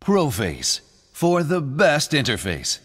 Pro-face, for the best interface.